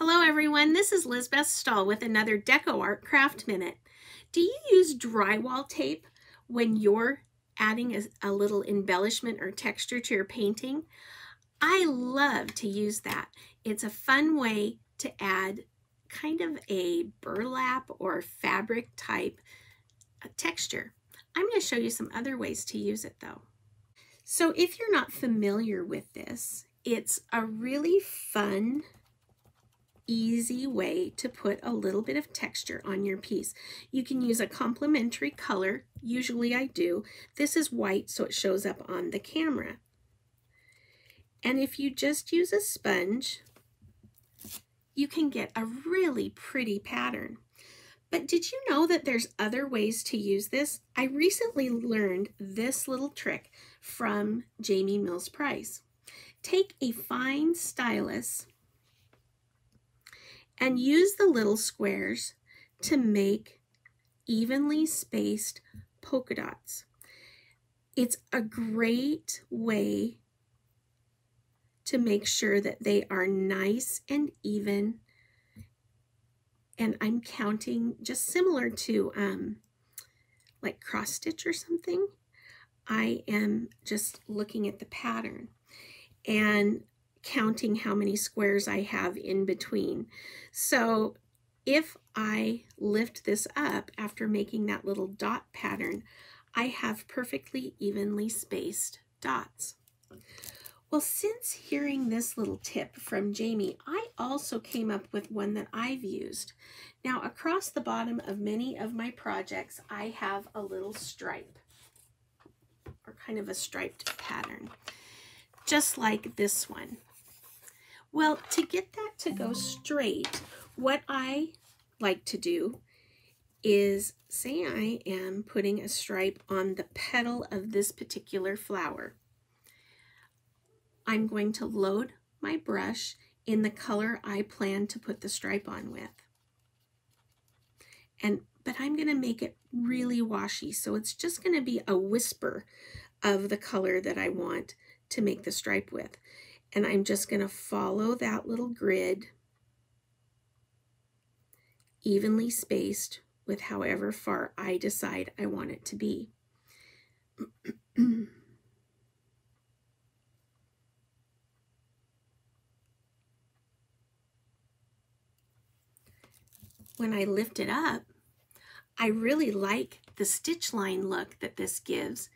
Hello everyone, this is Lisbeth Stahl with another DecoArt Craft Minute. Do you use drywall tape when you're adding a little embellishment or texture to your painting? I love to use that. It's a fun way to add kind of a burlap or fabric type texture. I'm going to show you some other ways to use it though. So if you're not familiar with this, it's a really fun, easy way to put a little bit of texture on your piece. You can use a complementary color. Usually I do. This is white, so it shows up on the camera. And if you just use a sponge, you can get a really pretty pattern. But did you know that there's other ways to use this? I recently learned this little trick from Jamie Mills Price. Take a fine stylus and use the little squares to make evenly spaced polka dots. It's a great way to make sure that they are nice and even. And I'm counting just similar to like cross stitch or something. I am just looking at the pattern and counting how many squares I have in between. So if I lift this up after making that little dot pattern, I have perfectly evenly spaced dots. Well, since hearing this little tip from Jamie, I also came up with one that I've used. Now, across the bottom of many of my projects, I have a little stripe or kind of a striped pattern, just like this one. Well, to get that to go straight, what I like to do is say I am putting a stripe on the petal of this particular flower. I'm going to load my brush in the color I plan to put the stripe on with. But I'm going to make it really washy, so it's just going to be a whisper of the color that I want to make the stripe with. And I'm just going to follow that little grid, evenly spaced with however far I decide I want it to be. When I lift it up, I really like the stitch line look that this gives,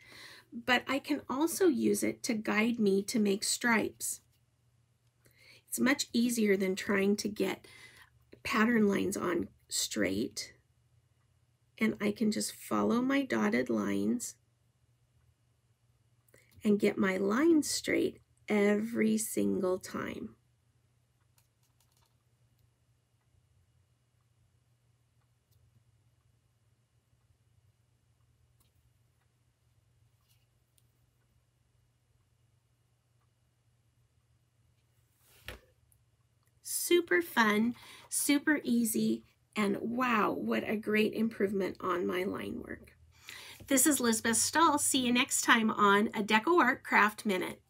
but I can also use it to guide me to make stripes. It's much easier than trying to get pattern lines on straight, and I can just follow my dotted lines and get my lines straight every single time. Super fun, super easy, and wow, what a great improvement on my line work. This is Lisbeth Stahl. See you next time on a DecoArt Craft Minute.